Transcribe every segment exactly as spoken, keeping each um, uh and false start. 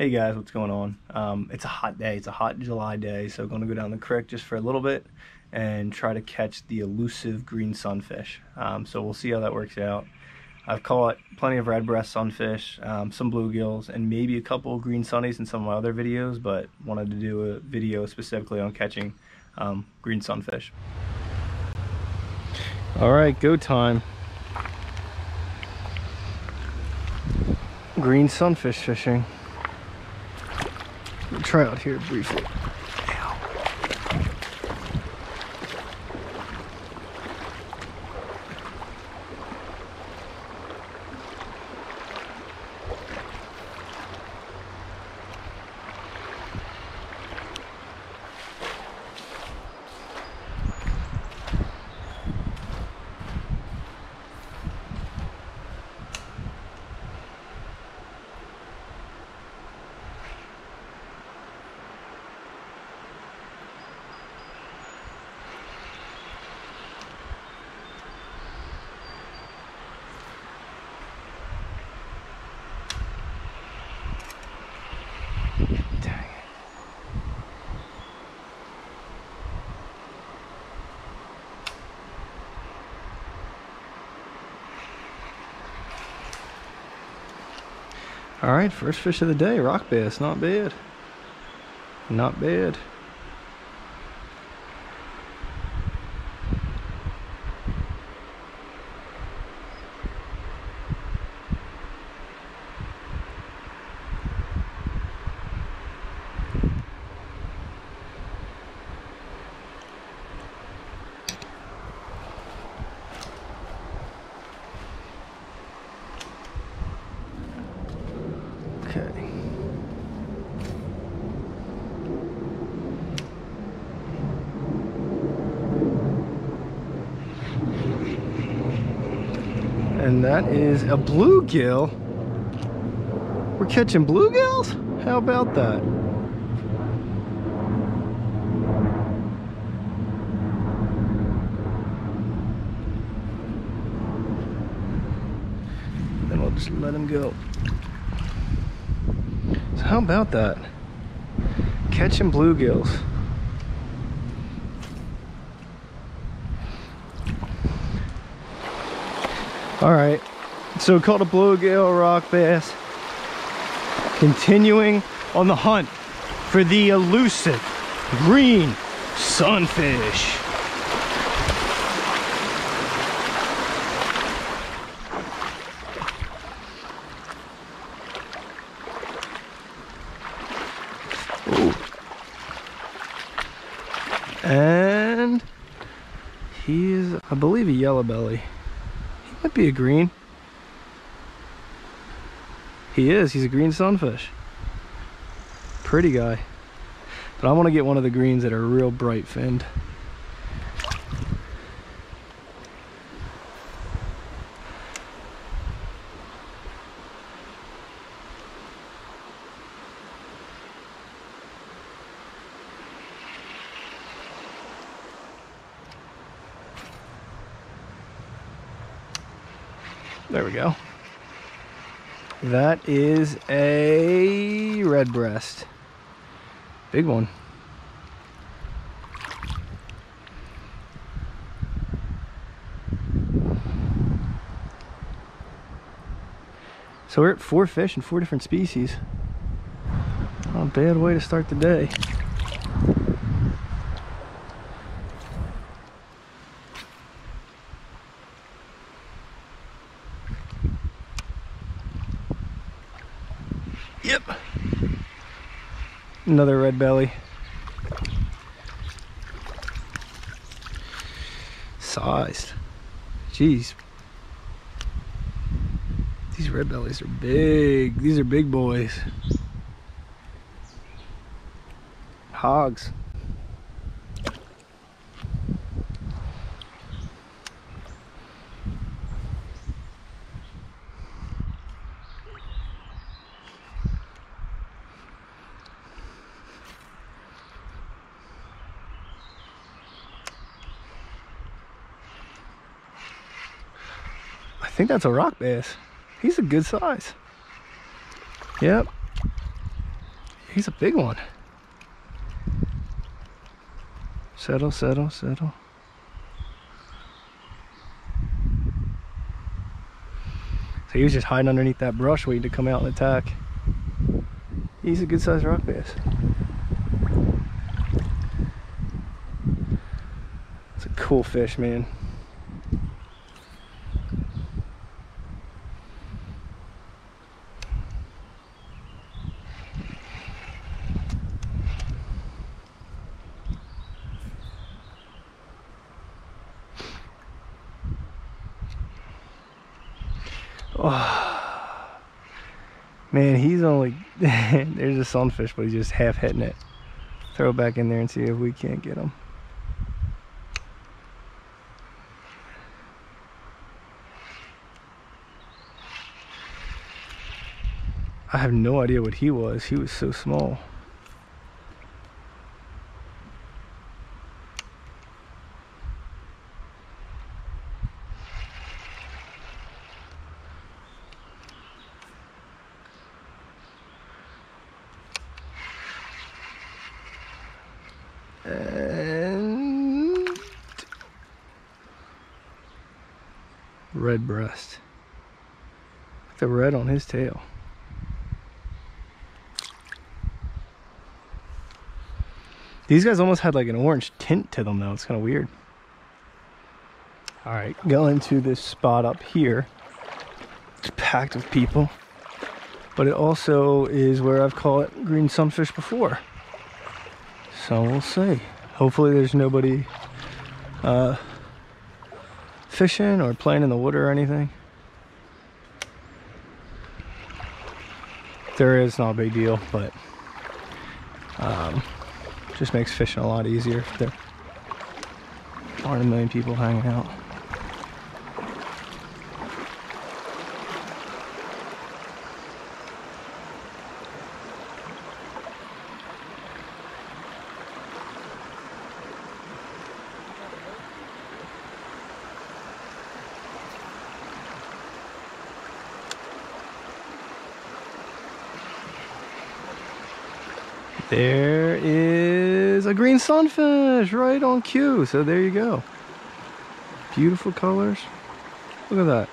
Hey guys, what's going on? Um, it's a hot day, it's a hot July day, so I'm gonna go down the creek just for a little bit and try to catch the elusive green sunfish. Um, so we'll see how that works out. I've caught plenty of red breast sunfish, um, some bluegills, and maybe a couple of green sunnies in some of my other videos, but wanted to do a video specifically on catching um, green sunfish. All right, go time. Green sunfish fishing. Try out here briefly. Ow. All right, first fish of the day, rock bass, not bad. Not bad. And that is a bluegill. We're catching bluegills? How about that? Then we'll just let him go. So how about that? Catching bluegills. All right, so caught a bluegill, rock bass. Continuing on the hunt for the elusive green sunfish. Ooh. And he's, I believe, a yellow belly. Might be a green. He is, he's a green sunfish. Pretty guy. But I want to get one of the greens that are real bright finned. There we go. That is a red breast. Big one. So we're at four fish and four different species. Not a bad way to start the day. Yep. Another red belly. Sized. Jeez. These red bellies are big. These are big boys. Hogs. I think that's a rock bass. He's a good size. Yep. He's a big one. Settle, settle, settle. So he was just hiding underneath that brush waiting to come out and attack. He's a good sized rock bass. It's a cool fish, man. Oh, man, he's only, there's a sunfish, but he's just half hitting it. Throw it back in there and see if we can't get him. I have no idea what he was. He was so small. And red breast. The red on his tail. These guys almost had like an orange tint to them though. It's kind of weird. All right, going to this spot up here. It's packed with people, but it also is where I've caught green sunfish before. So we'll see. Hopefully there's nobody uh, fishing or playing in the water or anything. If there is, not a big deal, but um, just makes fishing a lot easier if there aren't a million people hanging out. There is a green sunfish right on cue. So there you go. Beautiful colors. Look at that.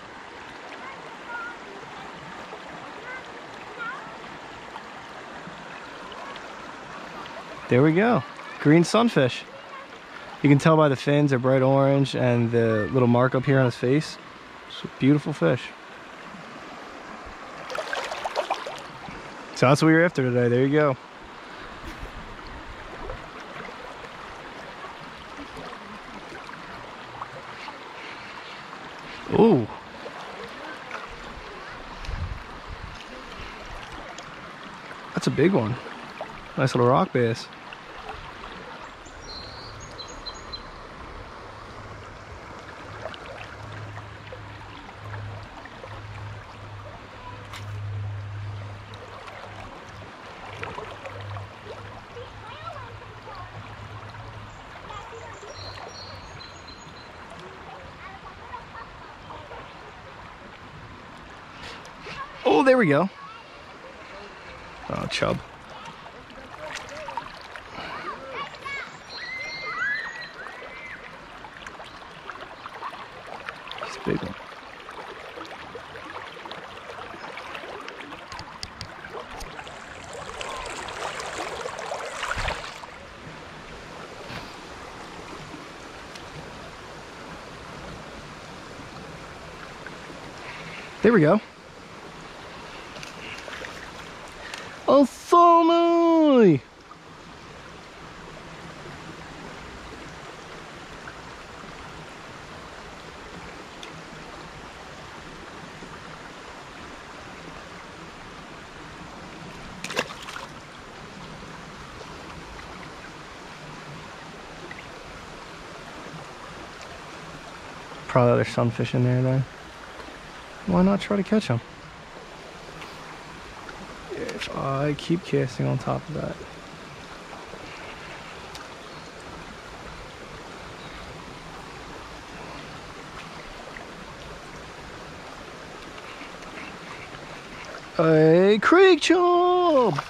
There we go. Green sunfish. You can tell by the fins, they're bright orange, and the little mark up here on his face. It's a beautiful fish. So that's what we were after today. There you go. Ooh. That's a big one. Nice little rock bass. Oh, there we go. Oh, chub. It's a big one. There we go. Oh, Thorny! Probably other sunfish in there though. Why not try to catch them? I keep casting on top of that. A creek chub!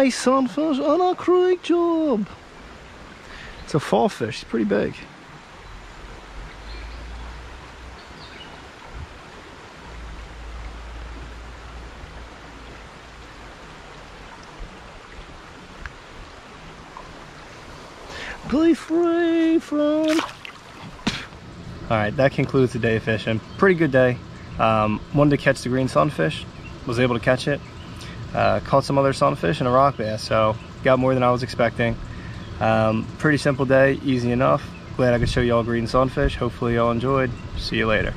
Ison fish on a creek job. It's a fall fish, it's pretty big. Be free from. Alright, that concludes the day of fishing. Pretty good day. Um, wanted to catch the green sunfish, was able to catch it. Uh, caught some other sunfish and a rock bass, so got more than I was expecting. Um, pretty simple day, easy enough. Glad I could show you all green sunfish. Hopefully y'all enjoyed. See you later.